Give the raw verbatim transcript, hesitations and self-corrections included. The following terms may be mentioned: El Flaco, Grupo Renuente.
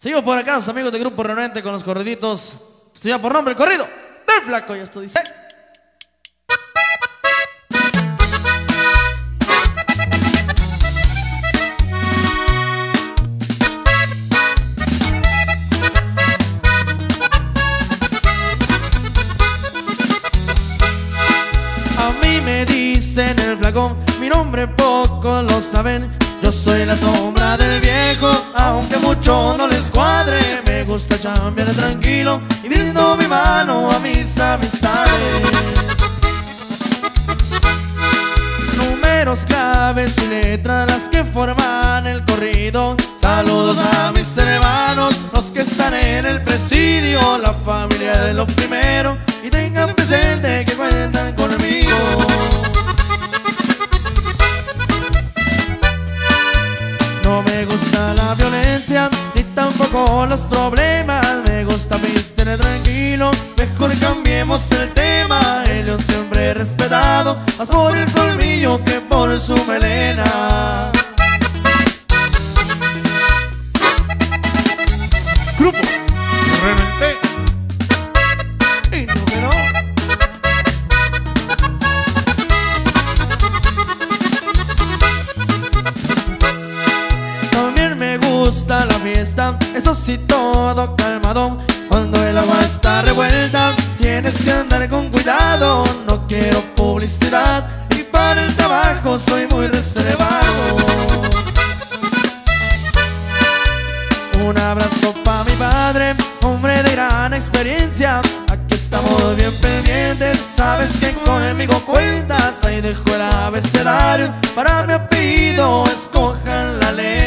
Seguimos por acá, los amigos de Grupo Renuente con los corriditos. Estoy ya por nombre, el corrido del Flaco, y esto dice... A mí me dicen el Flaco, mi nombre poco lo saben. Yo soy la sombra del viejo, aunque mucho no les cuadre. Me gusta chambear tranquilo y brindo mi mano a mis amistades. Números, claves y letras las que forman el corrido. Saludos a mis hermanos, los que están en el presidio. La familia es lo primero y tengan presente que cuentan conmigo. No me gusta la violencia, ni tampoco los problemas. Me gusta vestirme tranquilo, mejor cambiemos el tema. El león siempre respetado, más por el colmillo que por su melena. Grupo Renuente. Gusta la fiesta, eso sí, todo calmado. Cuando el agua está revuelta, tienes que andar con cuidado. No quiero publicidad y para el trabajo soy muy reservado. Un abrazo para mi padre, hombre de gran experiencia. Aquí estamos bien pendientes, sabes que conmigo cuentas. Ahí dejo el abecedario, para mi apellido escojan la ley.